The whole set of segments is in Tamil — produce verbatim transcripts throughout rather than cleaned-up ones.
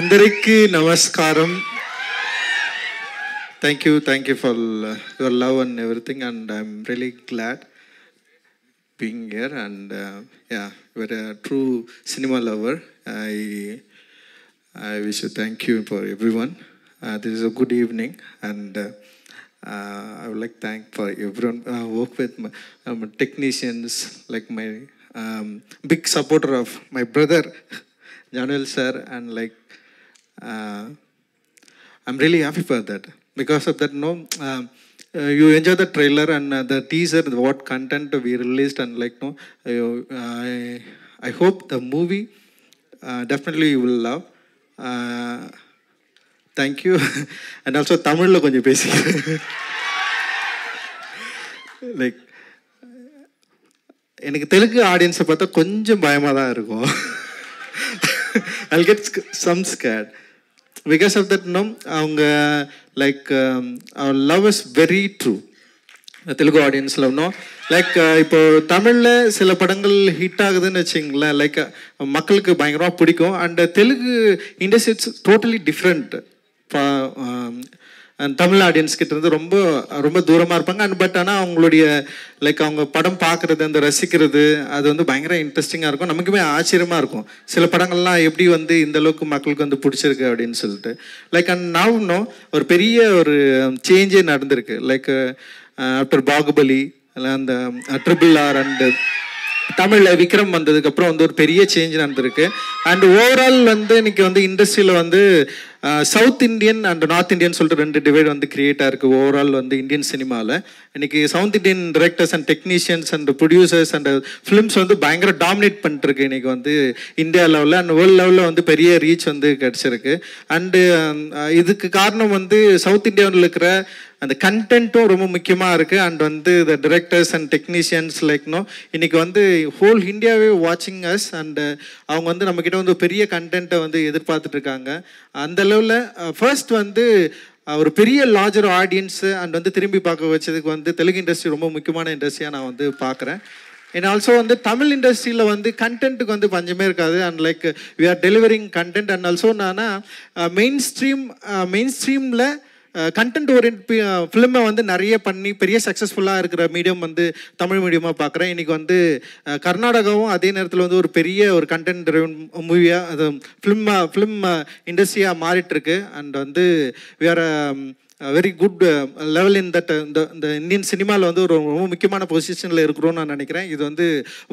Andarikki Namaskaram. Thank you, thank you for your love and everything, and I'm really glad being here. And uh, yeah, you're a true cinema lover. I I wish you thank you for everyone. Uh, this is a good evening, and uh, uh, I would like to thank for everyone. I uh, work with my um, technicians, like my um, big supporter of my brother, Janil Sir, and like uh, I'm really happy for that. Because of that, no, uh, uh, you enjoy the trailer and uh, the teaser, what content we released, and like, no, uh, I, I hope the movie uh, definitely you will love. Uh, thank you. And also Tamil lo konjam pesi. Like, enakku Telugu audience paatha konjam bayama da irukum. I'll get some scared. Because of that, no, uh, like um, our love is very true. The Telugu audience love, no, like இப்போ தமிழ்ல சில படங்கள் ஹிட் ஆகுதுன்னு வச்சுங்களேன், லைக் மக்களுக்கு பயங்கரமாக பிடிக்கும். And Telugu industry it's totally different. Tamil audience கிட்ட இருந்து ரொம்ப ரொம்ப தூரமாக இருப்பாங்க. அண்ட் பட் ஆனால் அவங்களுடைய லைக் அவங்க படம் பார்க்குறது, அந்த ரசிக்கிறது, அது வந்து பயங்கர இன்ட்ரெஸ்டிங்காக இருக்கும். நமக்குமே ஆச்சரியமாக இருக்கும் சில படங்கள்லாம் எப்படி வந்து இந்தளவுக்கு மக்களுக்கு வந்து பிடிச்சிருக்கு அப்படின்னு சொல்லிட்டு. லைக் அண்ட் நவ் நோ ஒரு பெரிய ஒரு சேஞ்சே நடந்திருக்கு. லைக் ஆஃப்டர் பாகுபலி, அந்த ட்ரிபிள் ஆர் அண்டு தமிழில் விக்ரம் வந்ததுக்கப்புறம் வந்து ஒரு பெரிய சேஞ்ச் நடந்திருக்கு. அண்ட் ஓவரால் வந்து இன்னைக்கு வந்து இண்டஸ்ட்ரியில் வந்து south Indian and north Indian சொல்லிட்டு ரெண்டு டிவைட் வந்து கிரியேட் ஆகிருக்கு ஓவரால் வந்து இந்தியன் சினிமாவில். இன்றைக்கி south Indian directors and technicians and producers and films வந்து பயங்கர டாமினேட் பண்ணிட்டுருக்கு இன்றைக்கி வந்து இந்தியா லெவலில் அண்ட் வேர்ல்டு லெவலில் வந்து பெரிய ரீச் வந்து கிடச்சிருக்கு. அண்டு இதுக்கு காரணம் வந்து சவுத் இண்டியாவில் இருக்கிற அந்த கண்டென்ட்டும் ரொம்ப முக்கியமாக இருக்குது. அண்ட் வந்து த டிரெக்டர்ஸ் அண்ட் டெக்னீஷியன்ஸ் லைக்னோ இன்றைக்கி வந்து ஹோல் இந்தியாவே வாட்சிங் அஸ். அண்டு அவங்க வந்து நம்மக்கிட்ட வந்து பெரிய கண்டென்ட்டை வந்து எதிர்பார்த்துட்ருக்காங்க. அந்த லெவலில் ஃபர்ஸ்ட் வந்து ஒரு பெரிய லார்ஜர் ஆடியன்ஸு அண்ட் வந்து திரும்பி பார்க்க வச்சதுக்கு வந்து தெலுங்கு இண்டஸ்ட்ரி ரொம்ப முக்கியமான இண்டஸ்ட்ரியாக நான் வந்து பார்க்குறேன். அண்ட் ஆல்சோ வந்து தமிழ் இண்டஸ்ட்ரியில் வந்து கண்டென்ட்டுக்கு வந்து பஞ்சமே இருக்காது. And like we are delivering content. And also non mainstream main ஸ்ட்ரீமில் கண்டென்ட் ஓரியன்ட் ஃபிலிமை வந்து நிறைய பண்ணி பெரிய சக்ஸஸ்ஃபுல்லாக இருக்கிற மீடியம் வந்து தமிழ் மீடியமாக பார்க்குறேன். இன்றைக்கி வந்து கர்நாடகாவும் அதே நேரத்தில் வந்து ஒரு பெரிய ஒரு கண்டென்ட் ட்ரைவன் மூவியாக அது ஃபிலிம் ஃபிலிம் இண்டஸ்ட்ரியாக மாறிட்டுருக்கு. அண்ட் வந்து we are very good level in that இந்த இந்தியன் சினிமாவில் வந்து ஒரு ரொம்ப முக்கியமான பொசிஷனில் இருக்கிறோன்னு நான் நினைக்கிறேன். இது வந்து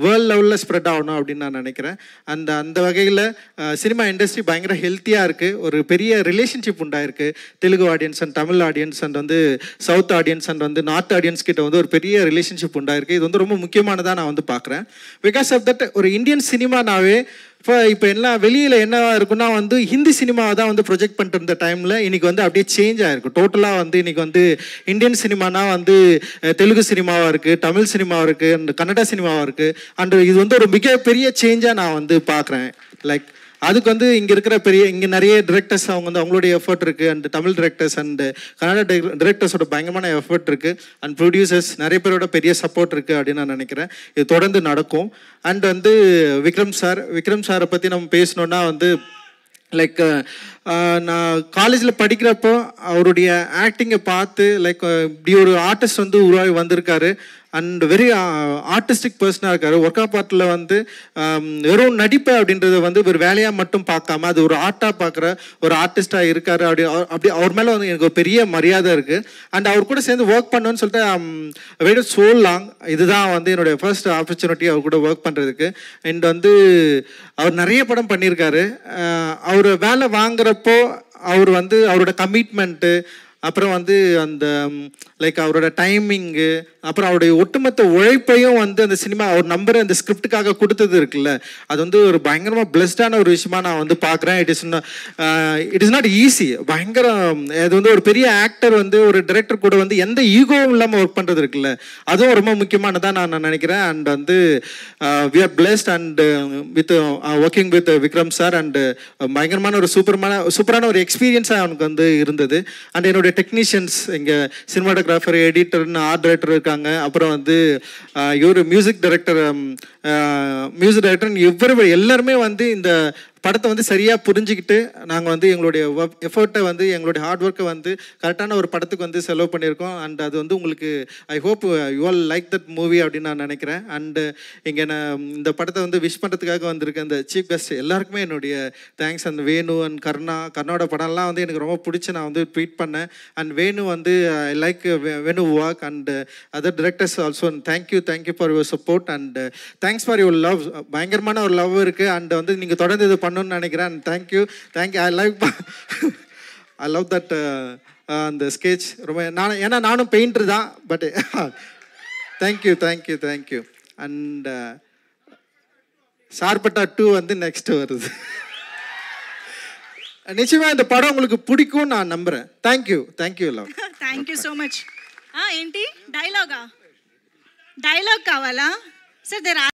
வேர்ல்டு லெவலில் ஸ்ப்ரெட் ஆகணும் அப்படின்னு நான் நினைக்கிறேன். அந்த அந்த வகையில் சினிமா இண்டஸ்ட்ரி பயங்கர ஹெல்த்தியாக இருக்குது. ஒரு பெரிய ரிலேஷன்ஷிப் உண்டாயிருக்கு Telugu audience and Tamil audience and வந்து சவுத் ஆடியன்ஸ் அண்ட் வந்து நார்த் ஆடியன்ஸ் கிட்ட வந்து ஒரு பெரிய ரிலேஷன்ஷிப் உண்டாயிருக்கு. இது வந்து ரொம்ப முக்கியமானதாக நான் வந்து பார்க்குறேன். பிகாஸ் ஆஃப் தட் ஒரு இந்தியன் சினிமானாவே இப்போ இப்போ எல்லாம் வெளியில் என்னவா இருக்குன்னா வந்து ஹிந்தி சினிமாவை தான் வந்து ப்ரொஜெக்ட் பண்ணிட்டு இருந்த டைமில் இன்றைக்கி வந்து அப்படியே சேஞ்ச் ஆகிருக்கு டோட்டலாக. வந்து இன்றைக்கி வந்து இந்தியன் சினிமானா வந்து தெலுங்கு சினிமாவாக இருக்குது, தமிழ் சினிமாவாக இருக்குது, அண்ட் கன்னட சினிமாவாக இருக்குது. அண்ட் இது வந்து ஒரு மிகப்பெரிய சேஞ்சாக நான் வந்து பார்க்குறேன். லைக் அதுக்கு வந்து இங்கே இருக்கிற பெரிய இங்கே நிறைய டிரெக்டர்ஸ் அவங்க வந்து அவங்களுடைய எஃபர்ட் இருக்குது. And Tamil directors and Kannada டிரெக்டர்ஸோட பயங்கரமான எஃபர்ட் இருக்குது. அண்ட் ப்ரொடியூசர்ஸ் நிறைய பேரோட பெரிய சப்போர்ட் இருக்குது அப்படின்னு நான் நினைக்கிறேன். இது தொடர்ந்து நடக்கும். அண்ட் வந்து விக்ரம் சார் விக்ரம் சாரை பற்றி நம்ம பேசணுன்னா வந்து லைக் நான் காலேஜில் படிக்கிறப்போ அவருடைய ஆக்டிங்கை பார்த்து லைக் இப்படி ஒரு ஆர்டிஸ்ட் வந்து உருவாகி வந்திருக்காரு. அண்ட் வெரி ஆர்டிஸ்டிக் பர்சனாக இருக்கார். ஒர்க் ஆஃப் ஆர்ட்டில் வந்து வெறும் நடிப்பு அப்படின்றத வந்து ஒரு வேலையாக மட்டும் பார்க்காம அது ஒரு ஆர்ட்டாக பார்க்குற ஒரு ஆர்டிஸ்டாக இருக்கார். அப்படி அப்படி அவர் மேலே வந்து எனக்கு ஒரு பெரிய மரியாதை இருக்குது. அண்ட் அவர் கூட சேர்ந்து ஒர்க் பண்ணணும்னு சொல்லிட்டு வெரி சோ லாங் இதுதான் வந்து என்னுடைய ஃபர்ஸ்ட் ஆப்பர்ச்சுனிட்டி அவர் கூட ஒர்க் பண்ணுறதுக்கு. அண்ட் வந்து அவர் நிறைய படம் பண்ணியிருக்காரு. அவர் வேலை வாங்குறப்போ அவர் வந்து அவரோட கமிட்மெண்ட்டு, அப்புறம் வந்து அந்த லைக் அவரோட டைமிங்கு, அப்புறம் அவருடைய ஒட்டுமொத்த உழைப்பையும் வந்து அந்த சினிமா அவர் நம்பர் அந்த ஸ்கிரிப்டுக்காக கொடுத்தது இருக்குல்ல, அது வந்து ஒரு பயங்கரமாக பிளஸ்டான ஒரு விஷயமா நான் வந்து பார்க்குறேன். It is it is not easy. பயங்கரம் அது வந்து ஒரு பெரிய ஆக்டர் வந்து ஒரு டைரக்டர் கூட வந்து எந்த ஈகோவும் இல்லாமல் ஒர்க் பண்ணுறது இருக்குல்ல, அதுவும் ரொம்ப முக்கியமானதான் நான் நான் நினைக்கிறேன். அண்ட் வந்து we are blessed and with working with Vikram sir. And பயங்கரமான ஒரு சூப்பரமான சூப்பரான ஒரு எக்ஸ்பீரியன்ஸாக அவனுக்கு வந்து இருந்தது. அண்ட் என்னுடைய டெக்னீஷியன்ஸ் இங்கே சினிமாட்டோகிராஃபர், எடிட்டர்னு ஆர்ட் டைரக்டர் இருக்காங்க. அப்புறம் வந்து இவர் மியூசிக் டைரக்டர் மியூசிக் டைரக்டர் இவர் எல்லாருமே வந்து இந்த படத்தை வந்து சரியா புரிஞ்சிக்கிட்டு நாங்க வந்து எங்களுடைய எஃபோர்ட்டை வந்து எங்களுடைய ஹார்ட் வர்க்கை வந்து கரெக்டான ஒரு படத்துக்கு வந்து செலவு பண்ணியிருக்கோம். அண்ட் அது வந்து உங்களுக்கு I hope you all like that movie அப்படின்னு நான் நினைக்கிறேன். அண்டு இங்கே நான் இந்த படத்தை வந்து விஷ் பண்ணுறதுக்காக வந்திருக்கேன் இந்த சீஃப் கெஸ்ட் எல்லாருக்குமே என்னுடைய thanks. And Venu and Karna கர்ணாவோட படம்லாம் வந்து எனக்கு ரொம்ப பிடிச்சி நான் வந்து ட்வீட் பண்ணேன். அண்ட் வேணு வந்து I like Venu walk and other directors also thank you thank you for your support and thanks for your love. பயங்கரமான ஒரு லவ் இருக்குது அண்ட் வந்து நீங்கள் தொடர்ந்து இது பண்ணணும்னு நினைக்கிறேன். And thank you thank you I like I love that அந்த ஸ்கெட்ச் ரொம்ப நான் ஏன்னா நானும் பெயிண்டர் தான் but thank you thank you thank you. And Sarpatta two வந்து நெக்ஸ்ட் வருது. நிச்சயமாக இந்த படம் உங்களுக்கு பிடிக்கும் நான் நம்புகிறேன். Thank you thank you love thank you so much. ఏంటి డైలాగా డైలాగ్ కావాలా సార్?